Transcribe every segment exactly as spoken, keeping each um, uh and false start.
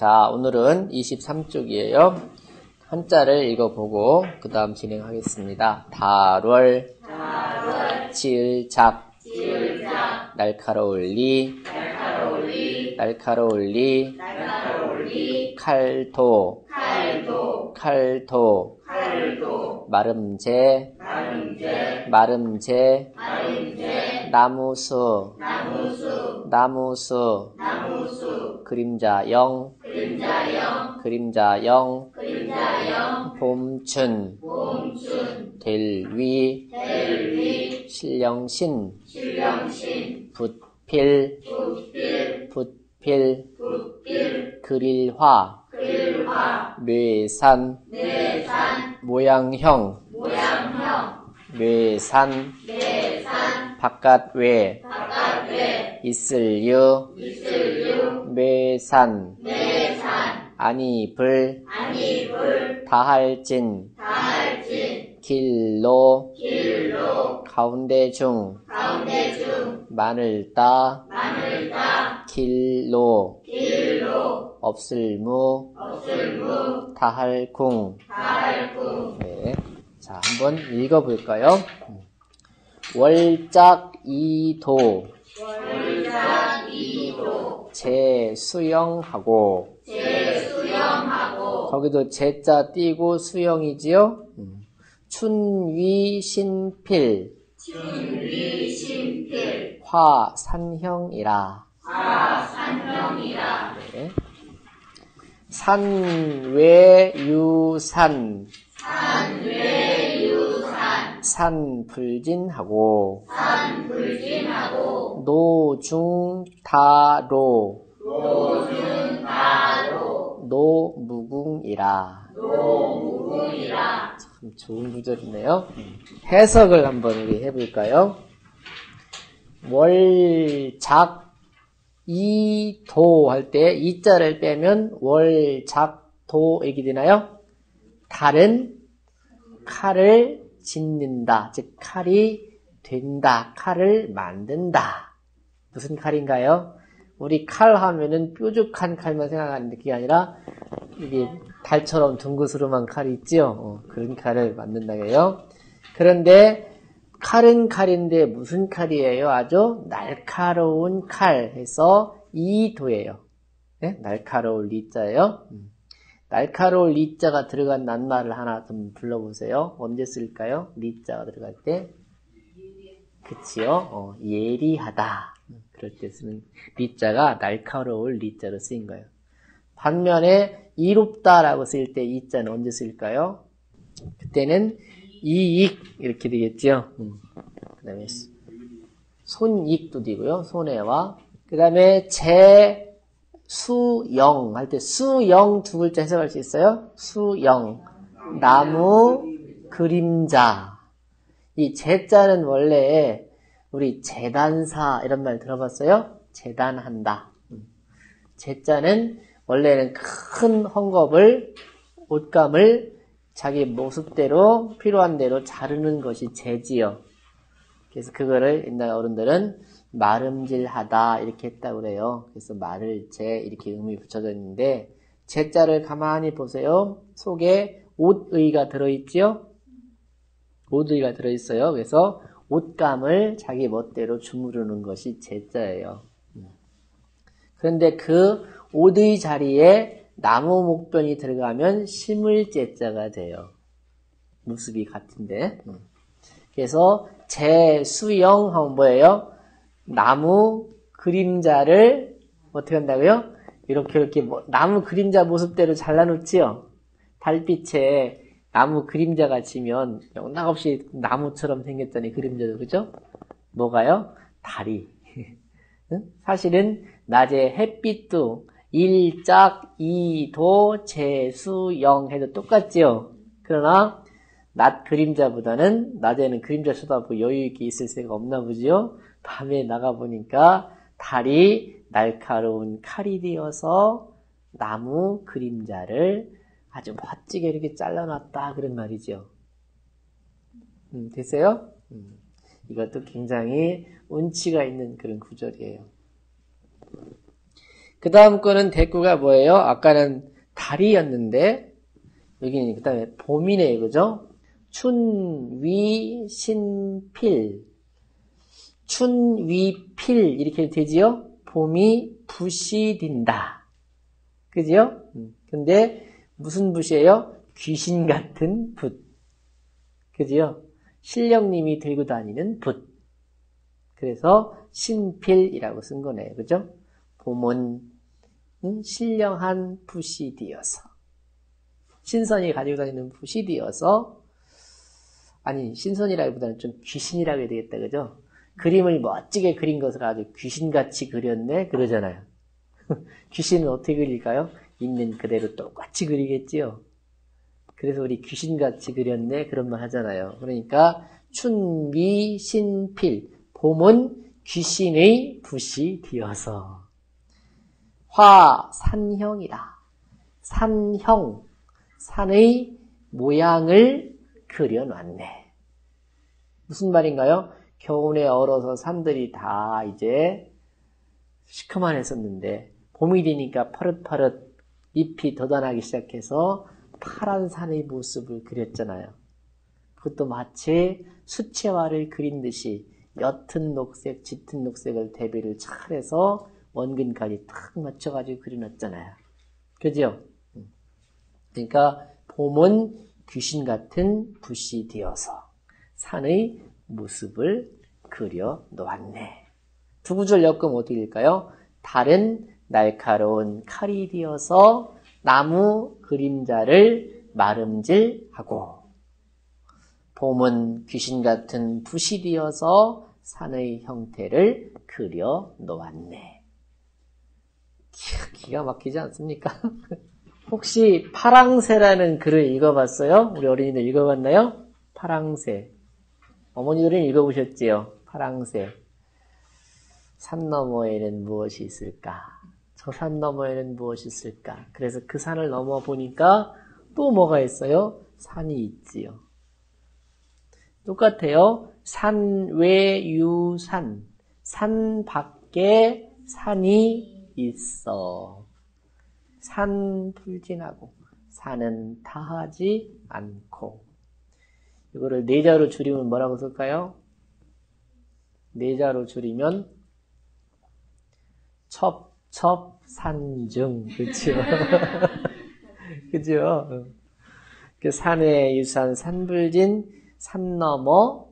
자, 오늘은 이십삼 쪽이에요. 한자를 읽어보고 그 다음 진행하겠습니다. 다월, 다월 지을작, 지을작 날카로울리, 날카로울리, 날카로울리, 날카로울리 칼도, 칼도, 칼도, 칼도 마름제, 마름제, 마름제, 마름제 나무수, 나무수, 나무수, 나무수 그림자 영, 그림자 영, 그림자 영, 그림자 영 봄춘, 봄춘 델위, 델위 신령신, 신령신 붓필, 붓필, 붓필, 붓필 그릴화, 그릴화 뇌산, 뇌산 모양형, 모양형 뇌산, 뇌산 바깥외, 바깥외 이슬유, 이슬유 뇌산, 뇌산 안이불, 안이불 다할진, 다할진 길로, 길로 가운데 중, 가운데 중 마늘따, 마늘따 길로, 길로 없을무, 없을무 다할궁, 다할궁 네. 자, 한번 읽어볼까요? 월작 이도, 월작 이도 재수영하고, 재수영하고 거기도 재자 띄고 수영이지요? 음. 춘위신필, 춘위신필 화산형이라, 화산형이라 네. 산외유산, 산외 산불진하고, 산불진하고 노중다로, 노중다로 노무궁이라, 노무궁이라 참 좋은 구절이네요. 해석을 한번 우리 해볼까요? 월작 이도 할 때 이자를 빼면 월작도 얘기 되나요? 다른 칼을 짓는다, 즉 칼이 된다, 칼을 만든다. 무슨 칼인가요? 우리 칼 하면은 뾰족한 칼만 생각하는데 그게 아니라 이게 달처럼 둥그스름한 칼이 있지요. 어, 그런 칼을 만든다고요. 그런데 칼은 칼인데 무슨 칼이에요? 아주 날카로운 칼 해서 이도예요. 네? 날카로울 리자예요. 날카로울 리자가 들어간 낱말을 하나 좀 불러보세요. 언제 쓸까요? 리자가 들어갈 때, 그치요? 어, 예리하다. 그럴 때 쓰는 리자가 날카로울 리자로 쓰인 거예요. 반면에 이롭다라고 쓸 때 이자는 언제 쓸까요? 그때는 이익 이렇게 되겠죠. 음. 그다음에 손익도 되고요. 손해와 그다음에 재 수영 할 때 수영 두 글자 해석할 수 있어요? 수영 나무 그림자 이 제자는 원래 우리 재단사 이런 말 들어봤어요? 재단한다 제자는 원래는 큰 헝겊을 옷감을 자기 모습대로 필요한 대로 자르는 것이 재지요. 그래서 그거를 옛날 어른들은 마름질하다 이렇게 했다고 그래요. 그래서 말을 재 이렇게 의미 붙여졌는데 재자를 가만히 보세요. 속에 옷의가 들어있지요. 옷의가 들어있어요. 그래서 옷감을 자기 멋대로 주무르는 것이 재자예요. 그런데 그 옷의 자리에 나무 목변이 들어가면 심을 재자가 돼요. 모습이 같은데. 그래서 재수영 하면 뭐예요? 나무 그림자를 어떻게 한다고요? 이렇게 이렇게 나무 그림자 모습대로 잘라놓지요. 달빛에 나무 그림자가 지면 영락없이 나무처럼 생겼잖아요. 그림자도 그죠? 뭐가요? 달이. 사실은 낮에 햇빛도 일작 이도 재수영 해도 똑같지요. 그러나 낮 그림자보다는 낮에는 그림자 쳐다보고 여유있게 있을 새가 없나 보지요. 밤에 나가보니까 달이 날카로운 칼이 되어서 나무 그림자를 아주 멋지게 이렇게 잘라놨다 그런 말이죠. 음, 됐어요? 음, 이것도 굉장히 운치가 있는 그런 구절이에요. 그 다음 거는 대구가 뭐예요? 아까는 달이었는데 여기는 그 다음에 봄이네요. 그죠? 춘, 위, 신, 필. 춘, 위, 필 이렇게 되지요? 봄이 부시딘다. 그지요? 근데 무슨 붓이에요? 귀신 같은 붓. 그지요? 신령님이 들고 다니는 붓. 그래서 신필이라고 쓴 거네요. 그죠? 봄은 신령한 붓이 되어서. 신선이 가지고 다니는 붓이 되어서. 아니, 신선이라기보다는 좀 귀신이라고 해야 되겠다. 그죠? 그림을 멋지게 그린 것을 아주 귀신같이 그렸네? 그러잖아요. 귀신은 어떻게 그릴까요? 있는 그대로 똑같이 그리겠지요. 그래서 우리 귀신같이 그렸네? 그런 말 하잖아요. 그러니까 춘, 미, 신, 필. 봄은 귀신의 붓이 되어서. 화, 산형이다. 산형. 산의 모양을 그려놨네. 무슨 말인가요? 겨우내 얼어서 산들이 다 이제 시커만 했었는데 봄이 되니까 파릇파릇 잎이 돋아나기 시작해서 파란 산의 모습을 그렸잖아요. 그것도 마치 수채화를 그린 듯이 옅은 녹색, 짙은 녹색을 대비를 잘해서 원근까지 탁 맞춰가지고 그려놨잖아요. 그죠? 그러니까 봄은 귀신 같은 붓이 되어서 산의 모습을 그려 놓았네. 두 구절 엮으면 어떻게 될까요? 달은 날카로운 칼이 되어서 나무 그림자를 마름질하고, 봄은 귀신 같은 붓이 되어서 산의 형태를 그려 놓았네. 기가 막히지 않습니까? 혹시 파랑새라는 글을 읽어봤어요? 우리 어린이들 읽어봤나요? 파랑새. 어머니들은 읽어보셨지요? 파랑새. 산 너머에는 무엇이 있을까? 저 산 너머에는 무엇이 있을까? 그래서 그 산을 넘어 보니까 또 뭐가 있어요? 산이 있지요. 똑같아요. 산 외 유산. 산 밖에 산이 있어. 산 불진하고 산은 타하지 않고. 이거를 네 자로 줄이면 뭐라고 쓸까요? 네 자로 줄이면 첩첩산중. 그렇죠? 그죠? 그 산의 유산, 산불진, 산 너머,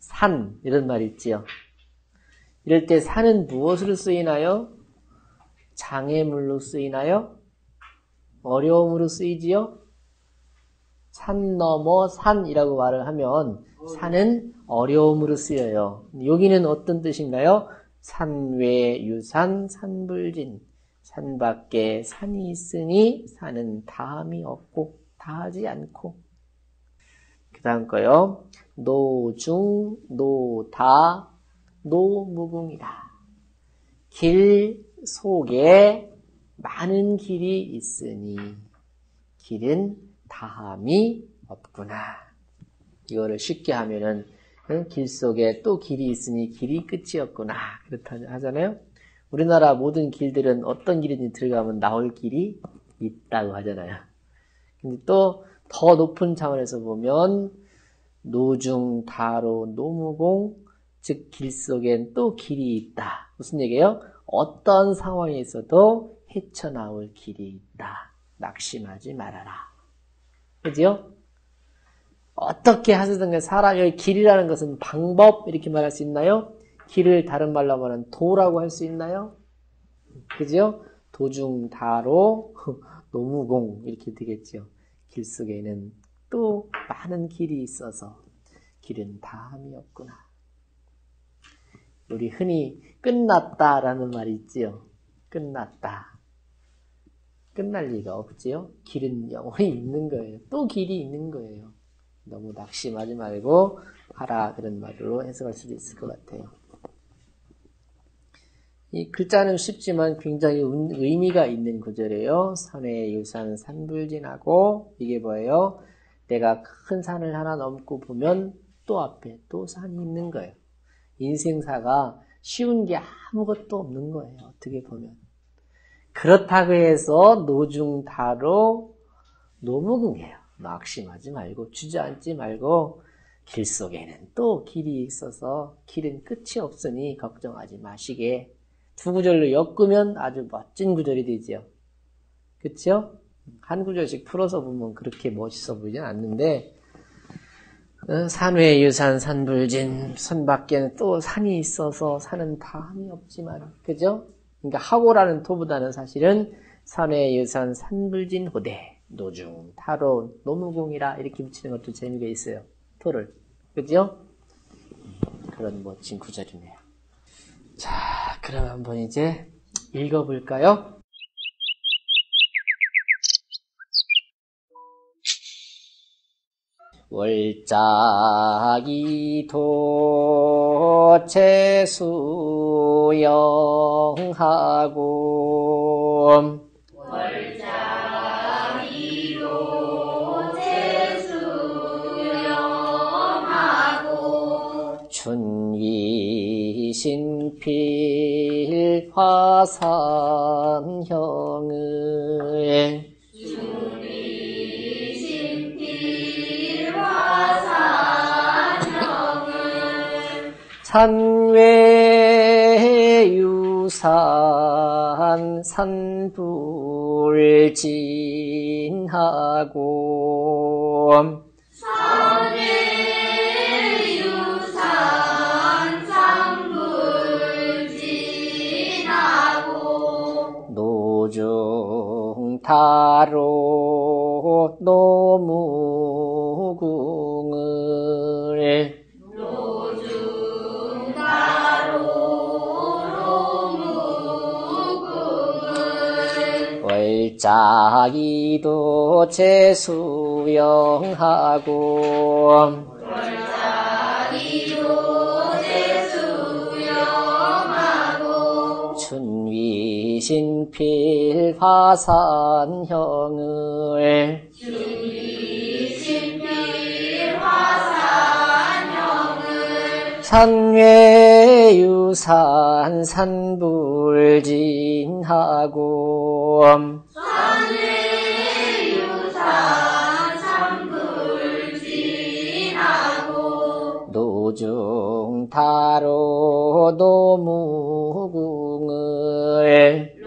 산 이런 말이 있지요. 이럴 때 산은 무엇으로 쓰이나요? 장애물로 쓰이나요? 어려움으로 쓰이지요? 산 너머 산이라고 말을 하면 산은 어려움으로 쓰여요. 여기는 어떤 뜻인가요? 산 외 유산, 산불진. 산 밖에 산이 있으니 산은 다함이 없고 다하지 않고. 그 다음 거요. 노중, 노다, 노무궁이다. 길 속에 많은 길이 있으니 길은 다함이 없구나. 이거를 쉽게 하면은 길 속에 또 길이 있으니 길이 끝이 없구나. 그렇다 하잖아요. 우리나라 모든 길들은 어떤 길이든지 들어가면 나올 길이 있다고 하잖아요. 근데 또 더 높은 차원에서 보면 노중 다로 노무공, 즉 길 속엔 또 길이 있다. 무슨 얘기예요? 어떤 상황에 있어도 헤쳐나올 길이 있다. 낙심하지 말아라. 그죠? 어떻게 하시든가 사람의 길이라는 것은 방법 이렇게 말할 수 있나요? 길을 다른 말로 하면 도라고 할 수 있나요? 그죠? 도중 다로 노무공 이렇게 되겠죠. 길 속에는 또 많은 길이 있어서 길은 다함이 없구나. 우리 흔히 끝났다라는 말이 있지요. 끝났다. 끝날 리가 없지요. 길은 영원히 있는 거예요. 또 길이 있는 거예요. 너무 낙심하지 말고 하라, 그런 말로 해석할 수도 있을 것 같아요. 이 글자는 쉽지만 굉장히 의미가 있는 구절이에요. 산의 유산 산불진하고, 이게 뭐예요? 내가 큰 산을 하나 넘고 보면 또 앞에 또 산이 있는 거예요. 인생사가 쉬운 게 아무것도 없는 거예요. 어떻게 보면. 그렇다고 해서 노중다로 노무궁해요. 낙심하지 말고 주저앉지 말고 길 속에는 또 길이 있어서 길은 끝이 없으니 걱정하지 마시게. 두 구절로 엮으면 아주 멋진 구절이 되죠. 그렇죠? 한 구절씩 풀어서 보면 그렇게 멋있어 보이진 않는데 산외 유산 산불진 산 밖에는 또 산이 있어서 산은 다함이 없지만 그죠? 그러니까 하고라는 토보다는 사실은 산외 유산 산불진 호대 노중 타로 노무궁이라 이렇게 붙이는 것도 재미가 있어요. 토를 그죠? 그런 멋진 구절이네요. 자, 그럼 한번 이제 읽어볼까요? 월짝이 도체 수영하고 월짝이 도체 수영하고 춘기신필 화산형을 산외 유산 산불진하고 산외 유산 산불진하고 노중타로 노무궁을 월짝이 도체 수영하고 월짝이 도체 수영하고 춘위신필 화산형을 춘위신필 화산형을 산외 유산 산불진하고 산외 유산 산불진하고 노중타로 노무궁을